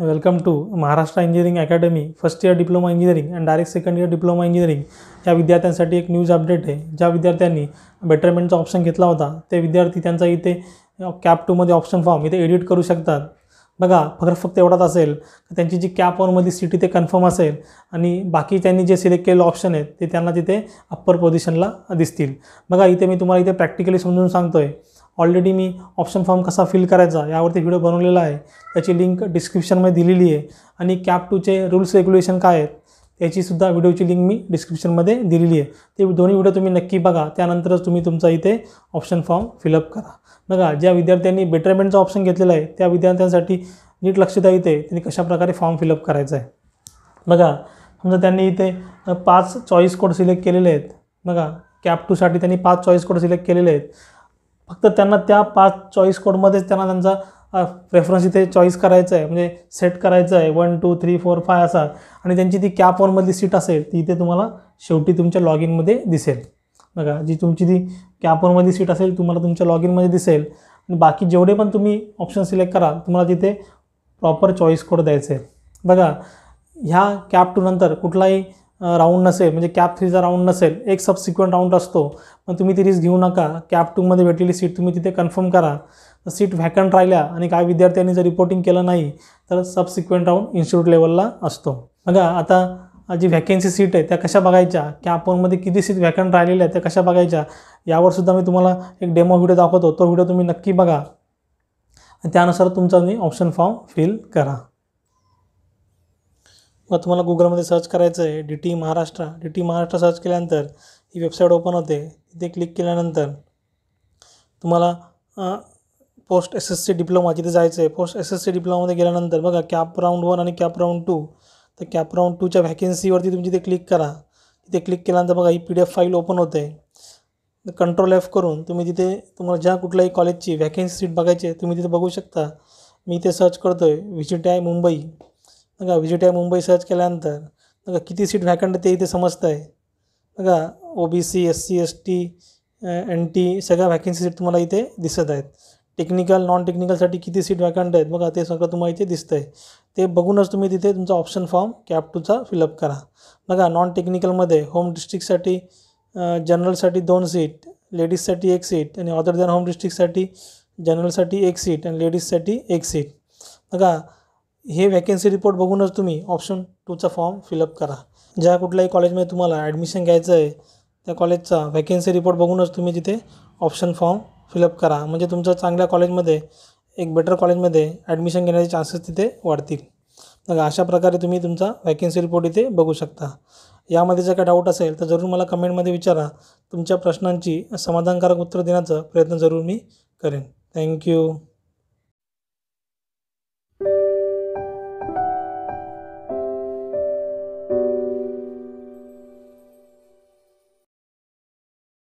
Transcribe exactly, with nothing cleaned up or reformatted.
Welcome to Maharashtra engineering academy first year diploma engineering and direct second year diploma engineering या विद्यार्थ्यांसाठी एक news update आहे। ज्या विद्यार्थ्यांनी बेटरमेंटचा ऑप्शन घेतला होता ते विद्यार्थी त्यांचा इथे कॅप टू मध्ये ऑप्शन फॉर्म इथे एडिट करू शकतात। बघा फक्त फक्त एवढाच असेल की त्यांची जी कॅप वन मध्ये सीट इथे कन्फर्म असेल आणि बाकी त्यांनी जे सिलेक्ट केलेले ऑप्शन आहेत ते त्यांना तिथे अप्पर पोझिशनला दिसतील। बघा इथे मी तुम्हाला इथे प्रॅक्टिकली समजून सांगतोय। ऑलरेडी मी ऑप्शन फॉर्म कसा फिल करायचा यावरती व्हिडिओ बनवलेला आहे, त्याची लिंक डिस्क्रिप्शन मध्ये दिलेली आहे आणि कॅप टू चे रूल्स रेग्युलेशन काय आहेत याची सुद्धा व्हिडिओची लिंक मी डिस्क्रिप्शन मध्ये दिलेली आहे। ते दोन्ही व्हिडिओ तुम्ही नक्की बघा, त्यानंतरच तुम्ही तुमचा इथे ऑप्शन फॉर्म फिलअप करा। बघा ज्या विद्यार्थ्यांनी बेटरमेंटचा ऑप्शन घेतलेला आहे त्या विद्यार्थ्यांसाठी नीट लक्ष द्या इथे त्यांनी कशा प्रकारे फॉर्म फिलअप करायचा आहे। बघा समजा त्यांनी इथे पाच चॉईस कोड सिलेक्ट केलेले आहेत। बघा कॅप टू साठी त्यांनी पाच चॉईस कोड सिलेक्ट केलेले आहेत। फक्त त्यांना त्या पाच चॉईस कोड मध्येच त्यांना त्यांचा प्रेफरन्स इथे चॉईस करायचा आहे, म्हणजे सेट करायचा आहे one two three four five असा, आणि त्यांची ती कॅप वन मधली सीट असेल ती इथे तुम्हाला शेवटी तुमच्या लॉग इन मध्ये दिसेल। बघा जी तुमची ती कॅप वन मधली सीट असेल तुम्हाला तुमच्या लॉग इन मध्ये दिसेल आणि बाकी जेवढे पण तुम्ही ऑप्शन सिलेक्ट कराल तुम्हाला तिथे प्रॉपर चॉईस कोड द्यायचे आहे। बघा ह्या कॅप टू नंतर कुठलाही राउंड नसेल, म्हणजे कॅप थ्रीचा राउंड नसेल, एक सबसिक्वेंट राउंड असतो, पण तुम्ही ती रिस्क घेऊ नका। कॅप टूमध्ये भेटलेली सीट तुम्ही तिथे कन्फर्म करा। सीट व्हॅकंट राहिल्या आणि काही विद्यार्थ्यांनी जर रिपोर्टिंग केलं नाही तर सबसिक्वेंट राऊंड इन्स्टिट्यूट लेवलला असतो। बघा आता जी व्हॅकन्सी सीट आहे त्या कशा बघायच्या, कॅप वनमध्ये किती सीट व्हॅकंट राहिलेल्या आहेत त्या कशा बघायच्या यावर सुद्धा मी तुम्हाला एक डेमो व्हिडिओ दाखवतो, तो व्हिडिओ तुम्ही नक्की बघा आणि त्यानुसार तुमचा तुम्ही ऑप्शन फॉर्म फिल करा। मग तुम्हाला गुगलमध्ये सर्च करायचं आहे DT Maharashtra. DT Maharashtra search केल्यानंतर ही वेबसाईट ओपन होते, तिथे क्लिक केल्यानंतर तुम्हाला post S S C diploma तिथे जायचं आहे। पोस्ट एस एस सी डिप्लोमामध्ये गेल्यानंतर बघा कॅप राऊंड वन आणि कॅप राऊंड टू, तर कॅप राऊंड टूच्या व्हॅकन्सीवरती तुम्ही तिथे क्लिक करा। तिथे क्लिक केल्यानंतर बघा ही P D F file open होते, कंट्रोल एफ करून तुम्ही तिथे तुम्हाला ज्या कुठल्याही कॉलेजची व्हॅकन्सी सीट बघायची आहे तुम्ही तिथे बघू शकता। मी इथे सर्च करतो आहे विटी मुंबई। बघा विटी मुंबई सर्च केल्यानंतर बघा किती सीट व्हॅकंट ते इथे समजतं आहे। बघा O B C S C S T N T सगळ्या व्हॅकन्सी सीट तुम्हाला इथे दिसत आहेत। टेक्निकल नॉन टेक्निकलसाठी किती सीट व्हॅकंट आहेत बघा ते सगळं तुम्हाला इथे दिसतं आहे, ते बघूनच तुम्ही तिथे तुमचा ऑप्शन फॉर्म कॅप टूचा फिलअप करा। बघा नॉन टेक्निकलमध्ये होम डिस्ट्रिक्टसाठी जनरलसाठी दोन सीट, लेडीजसाठी एक सीट आणि अदर दॅन होम डिस्ट्रिक्टसाठी जनरलसाठी एक सीट आणि लेडीजसाठी एक सीट। बघा हे वॅकन्सी रिपोर्ट बघूनच तुम्ही ऑप्शन टूचा फॉर्म फिलअप करा। ज्या कुठल्याही कॉलेजमध्ये तुम्हाला ॲडमिशन घ्यायचं आहे त्या कॉलेजचा वॅकन्सी रिपोर्ट बघूनच तुम्ही तिथे ऑप्शन फॉर्म फिलअप करा, म्हणजे तुमचं चांगल्या कॉलेजमध्ये एक बेटर कॉलेजमध्ये ॲडमिशन घेण्याचे चान्सेस तिथे वाढतील। बघा अशा प्रकारे तुम्ही तुमचा वॅकन्सी रिपोर्ट इथे बघू शकता। यामध्ये जर काय डाऊट असेल तर जरूर मला कमेंटमध्ये विचारा, तुमच्या प्रश्नांची समाधानकारक उत्तर देण्याचा प्रयत्न जरूर मी करेन। थँक्यू।